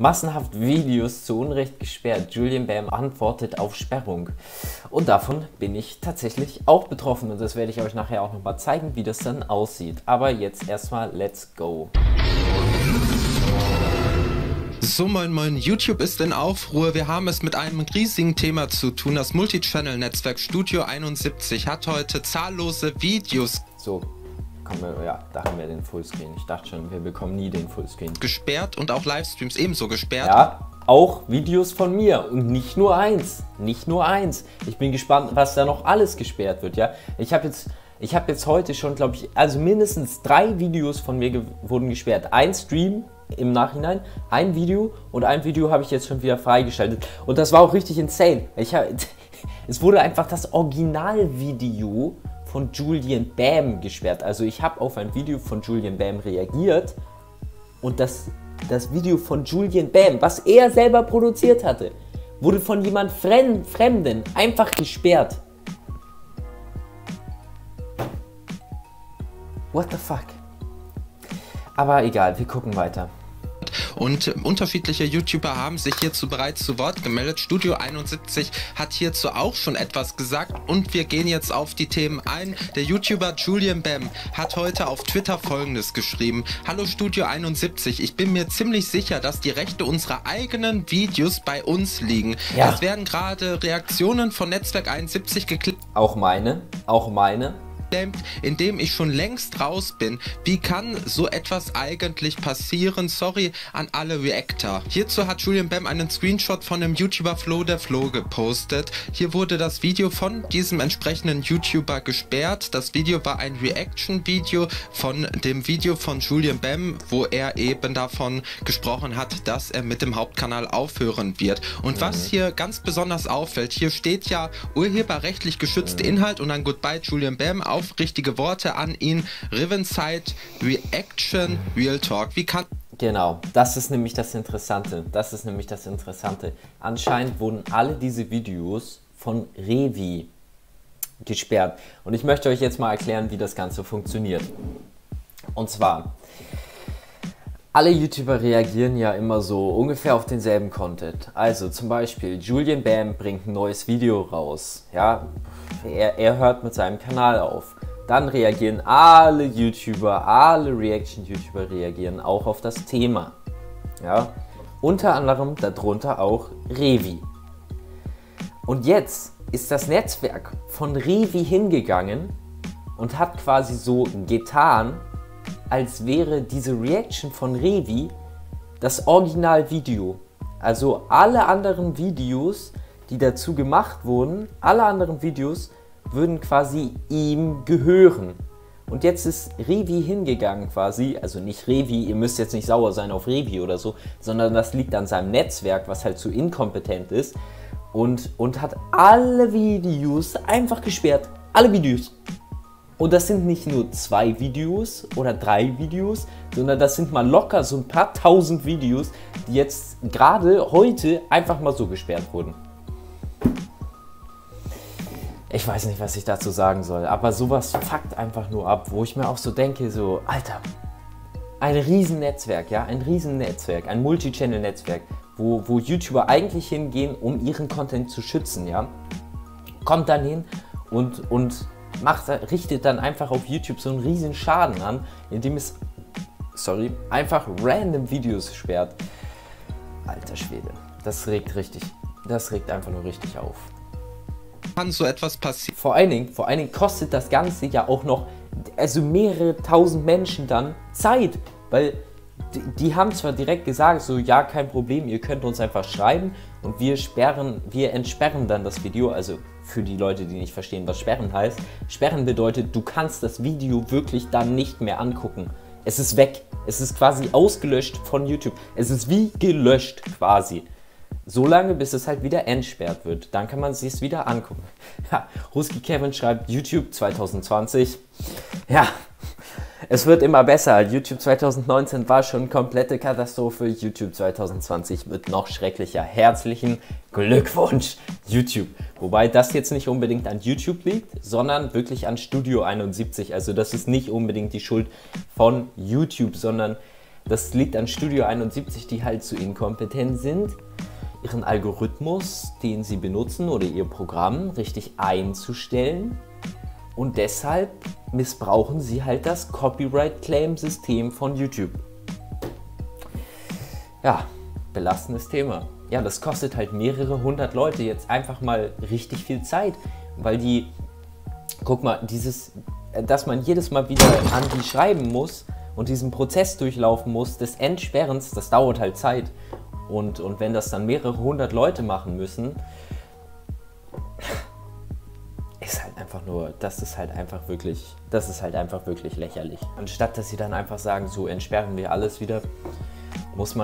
Massenhaft Videos zu Unrecht gesperrt. Julien Bam antwortet auf Sperrung. Und davon bin ich tatsächlich auch betroffen. Und das werde ich euch nachher auch nochmal zeigen, wie das dann aussieht. Aber jetzt erstmal, let's go. So, moin moin, YouTube ist in Aufruhr. Wir haben es mit einem riesigen Thema zu tun. Das Multichannel-Netzwerk Studio 71 hat heute zahllose Videos. So. Ja, da haben wir den Fullscreen. Ich dachte schon, wir bekommen nie den Fullscreen. Gesperrt und auch Livestreams ebenso gesperrt. Ja, auch Videos von mir und nicht nur eins. Nicht nur eins. Ich bin gespannt, was da noch alles gesperrt wird, ja. Ich habe jetzt heute schon, glaube ich, also mindestens 3 Videos von mir wurden gesperrt. Ein Stream im Nachhinein, ein Video und ein Video habe ich jetzt schon wieder freigeschaltet. Und das war auch richtig insane. Es wurde einfach das Originalvideo von Julien Bam gesperrt. Also ich habe auf ein Video von Julien Bam reagiert und das Video von Julien Bam, was er selber produziert hatte, wurde von jemand Fremden einfach gesperrt. What the fuck? Aber egal, wir gucken weiter. Und unterschiedliche YouTuber haben sich hierzu bereits zu Wort gemeldet. Studio 71 hat hierzu auch schon etwas gesagt und wir gehen jetzt auf die Themen ein. Der YouTuber Julien Bam hat heute auf Twitter Folgendes geschrieben. Hallo Studio 71, ich bin mir ziemlich sicher, dass die Rechte unserer eigenen Videos bei uns liegen. Ja. Es werden gerade Reaktionen von Netzwerk 71 geklickt. Auch meine. In dem ich schon längst raus bin. Wie kann so etwas eigentlich passieren? Sorry an alle Reactor. Hierzu hat Julien Bam einen Screenshot von dem YouTuber Flo der Flo gepostet. Hier wurde das Video von diesem entsprechenden YouTuber gesperrt. Das Video war ein Reaction-Video von dem Video von Julien Bam, wo er eben davon gesprochen hat, dass er mit dem Hauptkanal aufhören wird. Und was hier ganz besonders auffällt, hier steht ja urheberrechtlich geschützte Inhalt und dann Goodbye Julien Bam auf richtige Worte an ihn. Rivenside, Reaction, Real Talk. Wie kann... Genau, das ist nämlich das Interessante. Anscheinend wurden alle diese Videos von Rewi gesperrt. Und ich möchte euch jetzt mal erklären, wie das Ganze funktioniert. Und zwar, alle YouTuber reagieren ja immer so ungefähr auf denselben Content. Also zum Beispiel, Julien Bam bringt ein neues Video raus. Ja, er hört mit seinem Kanal auf. Dann reagieren alle YouTuber, alle Reaction-YouTuber reagieren auch auf das Thema. Ja, unter anderem darunter auch Rewi. Und jetzt ist das Netzwerk von Rewi hingegangen und hat quasi so getan, als wäre diese Reaction von Rewi das Originalvideo. Also alle anderen Videos, die dazu gemacht wurden, alle anderen Videos würden quasi ihm gehören. Und jetzt ist Rewi hingegangen quasi, also nicht Rewi, ihr müsst jetzt nicht sauer sein auf Rewi oder so, sondern das liegt an seinem Netzwerk, was halt zu inkompetent ist, und hat alle Videos einfach gesperrt. Alle Videos. Und das sind nicht nur 2 Videos oder 3 Videos, sondern das sind mal locker so ein paar 1000 Videos, die jetzt gerade heute einfach mal so gesperrt wurden. Ich weiß nicht, was ich dazu sagen soll, aber sowas fuckt einfach nur ab, wo ich mir auch so denke, so, Alter, ein Riesennetzwerk, ja, ein Riesennetzwerk, ein Multichannel-Netzwerk, wo YouTuber eigentlich hingehen, um ihren Content zu schützen, ja, kommt dann hin und richtet dann einfach auf YouTube so einen riesen Schaden an, indem es, sorry, einfach random Videos sperrt. Alter Schwede, das regt einfach nur richtig auf. Kann so etwas passieren? Vor allen Dingen kostet das Ganze ja auch noch, also mehrere 1000 Menschen dann Zeit, weil die haben zwar direkt gesagt, so, ja, kein Problem, ihr könnt uns einfach schreiben und wir entsperren dann das Video. Also für die Leute, die nicht verstehen, was sperren heißt. Sperren bedeutet, du kannst das Video wirklich dann nicht mehr angucken. Es ist weg. Es ist quasi ausgelöscht von YouTube. Es ist wie gelöscht quasi. So lange, bis es halt wieder entsperrt wird. Dann kann man es sich wieder angucken. Ja, Ruski Kevin schreibt YouTube 2020. Ja. Es wird immer besser. YouTube 2019 war schon komplette Katastrophe. YouTube 2020 wird noch schrecklicher. Herzlichen Glückwunsch, YouTube. Wobei das jetzt nicht unbedingt an YouTube liegt, sondern wirklich an Studio 71. Also das ist nicht unbedingt die Schuld von YouTube, sondern Das liegt an Studio 71, die halt zu inkompetent sind, ihren Algorithmus, den sie benutzen oder ihr Programm richtig einzustellen. Und deshalb missbrauchen sie halt das Copyright-Claim-System von YouTube. Ja, belastendes Thema. Ja, das kostet halt mehrere hundert Leute jetzt einfach mal richtig viel Zeit, weil die, guck mal, dass man jedes Mal wieder an die schreiben muss und diesen Prozess durchlaufen muss, des Entsperrens, das dauert halt Zeit. Und wenn das dann mehrere hundert Leute machen müssen, ist halt einfach nur, das ist halt einfach wirklich lächerlich. Anstatt dass sie dann einfach sagen, so entsperren wir alles wieder, muss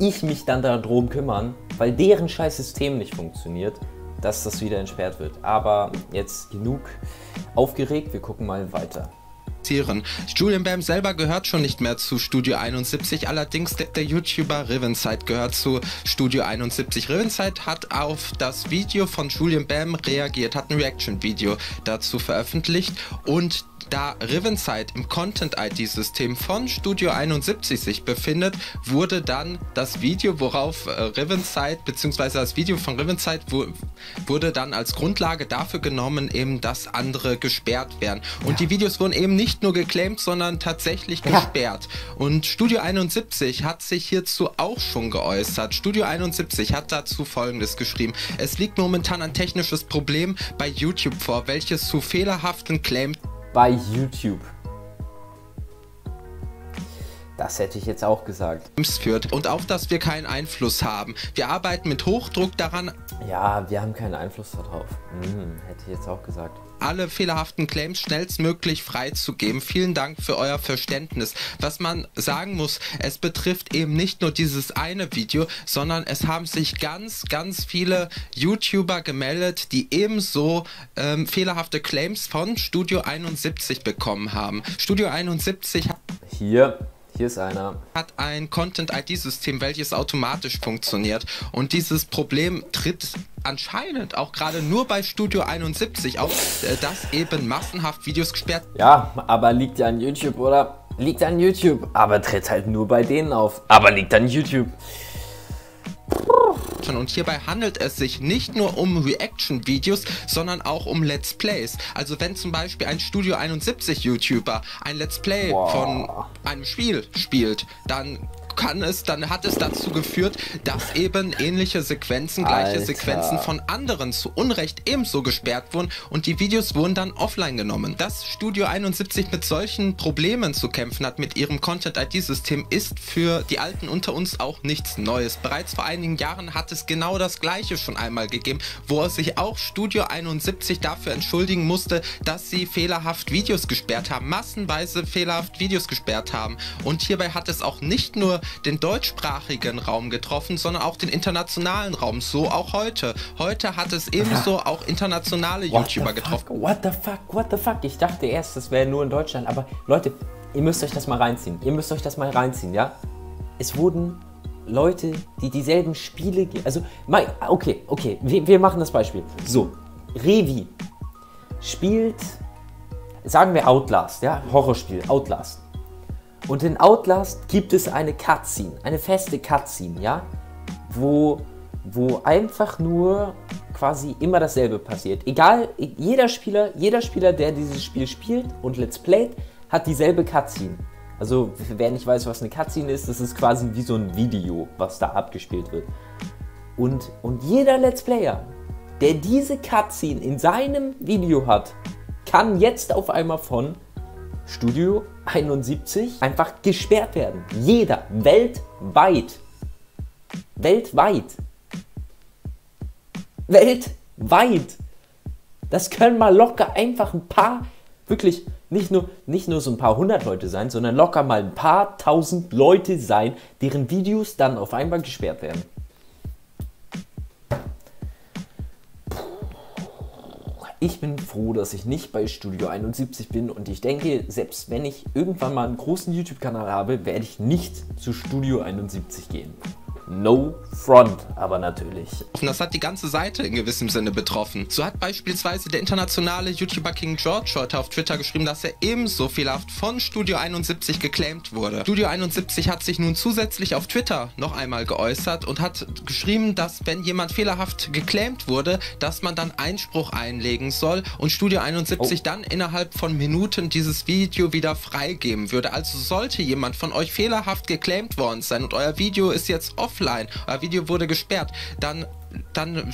ich mich dann darum kümmern, weil deren scheiß System nicht funktioniert, dass das wieder entsperrt wird. Aber jetzt genug aufgeregt, wir gucken mal weiter. Julien Bam selber gehört schon nicht mehr zu Studio 71, allerdings der YouTuber Rivenside gehört zu Studio 71. Rivenside hat auf das Video von Julien Bam reagiert, hat ein Reaction-Video dazu veröffentlicht und da Rivenside im Content-ID-System von Studio 71 sich befindet, wurde dann das Video, worauf Rivenside, beziehungsweise das Video von Rivenside wurde dann als Grundlage dafür genommen, eben dass andere gesperrt werden. Und ja, die Videos wurden eben nicht nur geclaimt, sondern tatsächlich gesperrt. Und Studio 71 hat sich hierzu auch schon geäußert. Studio 71 hat dazu Folgendes geschrieben: Es liegt momentan ein technisches Problem bei YouTube vor, welches zu fehlerhaften Claims bei YouTube. Das hätte ich jetzt auch gesagt. Führt und auf das wir keinen Einfluss haben. Wir arbeiten mit Hochdruck daran. Ja, wir haben keinen Einfluss darauf. Hätte ich jetzt auch gesagt. Alle fehlerhaften Claims schnellstmöglich freizugeben. Vielen Dank für euer Verständnis. Was man sagen muss, es betrifft eben nicht nur dieses eine Video, sondern es haben sich ganz, ganz viele YouTuber gemeldet, die ebenso fehlerhafte Claims von Studio 71 bekommen haben. Studio 71 hat... Hier ist einer. Hat ein Content-ID-System, welches automatisch funktioniert. Und dieses Problem tritt anscheinend auch gerade nur bei Studio 71 auf, dass eben massenhaft Videos gesperrt. Ja, aber liegt ja an YouTube, oder? Liegt an YouTube. Aber tritt halt nur bei denen auf. Aber liegt an YouTube. Und hierbei handelt es sich nicht nur um Reaction-Videos, sondern auch um Let's Plays. Also wenn zum Beispiel ein Studio 71-YouTuber ein Let's Play von einem Spiel spielt, dann hat es dazu geführt, dass eben ähnliche Sequenzen, gleiche Sequenzen von anderen zu Unrecht ebenso gesperrt wurden und die Videos wurden dann offline genommen. Dass Studio 71 mit solchen Problemen zu kämpfen hat, mit ihrem Content-ID-System, ist für die Alten unter uns auch nichts Neues. Bereits vor einigen Jahren hat es genau das Gleiche schon einmal gegeben, wo sich auch Studio 71 dafür entschuldigen musste, dass sie fehlerhaft Videos gesperrt haben, massenweise fehlerhaft Videos gesperrt haben. Und hierbei hat es auch nicht nur den deutschsprachigen Raum getroffen, sondern auch den internationalen Raum, so auch heute. Heute hat es ebenso auch internationale YouTuber getroffen. What the fuck, what the fuck? Ich dachte erst, das wäre nur in Deutschland, aber Leute, ihr müsst euch das mal reinziehen. Ihr müsst euch das mal reinziehen, ja? Es wurden Leute, die dieselben Spiele, okay, wir machen das Beispiel. So, Rewi spielt, sagen wir Outlast, ja? Horrorspiel, Outlast. Und in Outlast gibt es eine Cutscene, eine feste Cutscene, ja, wo einfach nur quasi immer dasselbe passiert. Egal, jeder Spieler, der dieses Spiel spielt und Let's Playt, hat dieselbe Cutscene. Also, wer nicht weiß, was eine Cutscene ist, das ist quasi wie so ein Video, was da abgespielt wird. Und jeder Let's Player, der diese Cutscene in seinem Video hat, kann jetzt auf einmal von Studio 71 einfach gesperrt werden. Jeder. Weltweit. Weltweit. Weltweit. Das können mal locker einfach ein paar, wirklich nicht nur so ein paar hundert Leute sein, sondern locker mal ein paar tausend Leute sein, deren Videos dann auf einmal gesperrt werden. Ich bin froh, dass ich nicht bei Studio 71 bin und ich denke, selbst wenn ich irgendwann mal einen großen YouTube-Kanal habe, werde ich nicht zu Studio 71 gehen. No Front, aber natürlich. Das hat die ganze Seite in gewissem Sinne betroffen. So hat beispielsweise der internationale YouTuber King George heute auf Twitter geschrieben, dass er ebenso fehlerhaft von Studio 71 geclaimt wurde. Studio 71 hat sich nun zusätzlich auf Twitter noch einmal geäußert und hat geschrieben, dass wenn jemand fehlerhaft geclaimt wurde, dass man dann Einspruch einlegen soll und Studio 71 dann innerhalb von Minuten dieses Video wieder freigeben würde. Also sollte jemand von euch fehlerhaft geclaimt worden sein und euer Video ist jetzt offline, euer Video wurde gesperrt, dann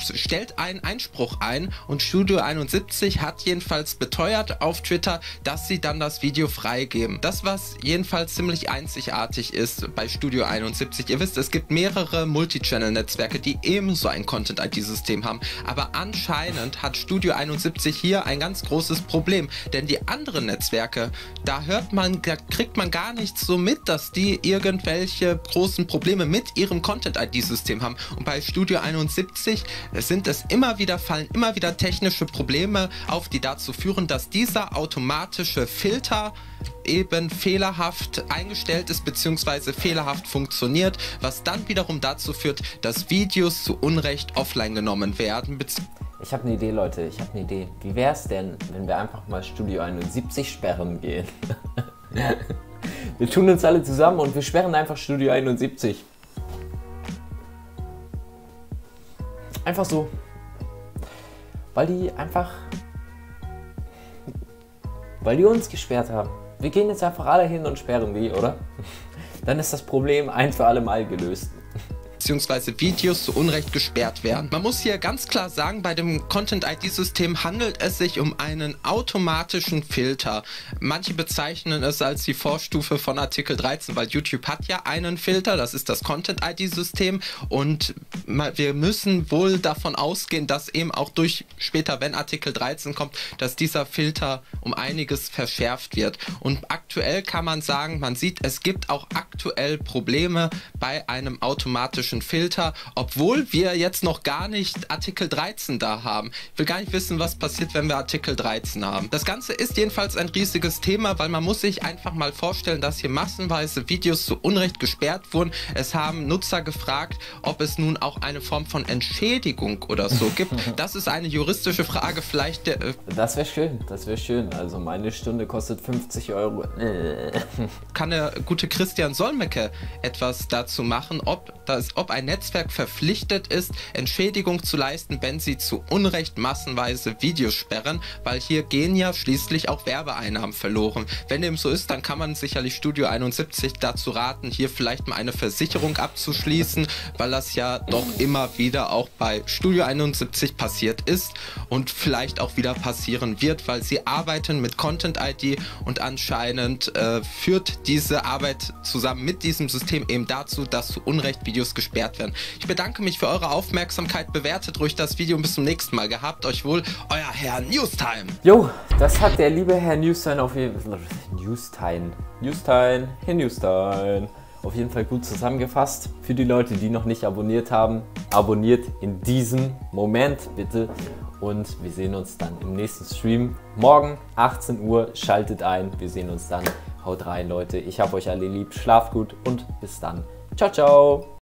stellt einen Einspruch ein, und Studio 71 hat jedenfalls beteuert auf Twitter, dass sie dann das Video freigeben. Das, was jedenfalls ziemlich einzigartig ist bei Studio 71. Ihr wisst, es gibt mehrere Multichannel-Netzwerke, die ebenso ein Content-ID-System haben, aber anscheinend hat Studio 71 hier ein ganz großes Problem, denn die anderen Netzwerke, da kriegt man gar nicht so mit, dass die irgendwelche großen Probleme mit ihrem Content-ID-System haben, und bei Studio 71 fallen immer wieder technische Probleme auf, die dazu führen, dass dieser automatische Filter eben fehlerhaft eingestellt ist bzw. fehlerhaft funktioniert, was dann wiederum dazu führt, dass Videos zu Unrecht offline genommen werden. Ich habe eine Idee, Leute, ich habe eine Idee. Wie wäre es denn, wenn wir einfach mal Studio 71 sperren gehen? Wir tun uns alle zusammen und wir sperren einfach Studio 71. Einfach so, weil die uns gesperrt haben. Wir gehen jetzt einfach alle hin und sperren die, oder? Dann ist das Problem ein für alle Mal gelöst. Beziehungsweise Videos zu Unrecht gesperrt werden. Man muss hier ganz klar sagen, bei dem Content-ID-System handelt es sich um einen automatischen Filter. Manche bezeichnen es als die Vorstufe von Artikel 13, weil YouTube hat ja einen Filter, das ist das Content-ID-System, und wir müssen wohl davon ausgehen, dass eben auch durch später, wenn Artikel 13 kommt, dass dieser Filter um einiges verschärft wird. Und aktuell kann man sagen, man sieht, es gibt auch aktuell Probleme bei einem automatischen Filter, obwohl wir jetzt noch gar nicht Artikel 13 da haben. Ich will gar nicht wissen, was passiert, wenn wir Artikel 13 haben. Das Ganze ist jedenfalls ein riesiges Thema, weil man muss sich einfach mal vorstellen, dass hier massenweise Videos zu Unrecht gesperrt wurden. Es haben Nutzer gefragt, ob es nun auch eine Form von Entschädigung oder so gibt. Das ist eine juristische Frage, vielleicht... Das wäre schön, das wäre schön. Also meine Stunde kostet 50 €. Kann der gute Christian Solmecke etwas dazu machen, ob ein Netzwerk verpflichtet ist, Entschädigung zu leisten, wenn sie zu Unrecht massenweise Videos sperren, weil hier gehen ja schließlich auch Werbeeinnahmen verloren. Wenn dem so ist, dann kann man sicherlich Studio 71 dazu raten, hier vielleicht mal eine Versicherung abzuschließen, weil das ja doch immer wieder auch bei Studio 71 passiert ist und vielleicht auch wieder passieren wird, weil sie arbeiten mit Content-ID, und anscheinend führt diese Arbeit zusammen mit diesem System eben dazu, dass zu Unrecht Videos gesperrt werden. Ich bedanke mich für eure Aufmerksamkeit. Bewertet ruhig das Video und bis zum nächsten Mal. Gehabt euch wohl, euer Herr Newstime. Jo, das hat der liebe Herr Newstime auf jeden Fall. Herr Newstime. Auf jeden Fall gut zusammengefasst. Für die Leute, die noch nicht abonniert haben, abonniert in diesem Moment bitte. Und wir sehen uns dann im nächsten Stream. Morgen 18 Uhr. Schaltet ein. Wir sehen uns dann. Haut rein, Leute. Ich hab euch alle lieb. Schlaft gut und bis dann. Ciao, ciao.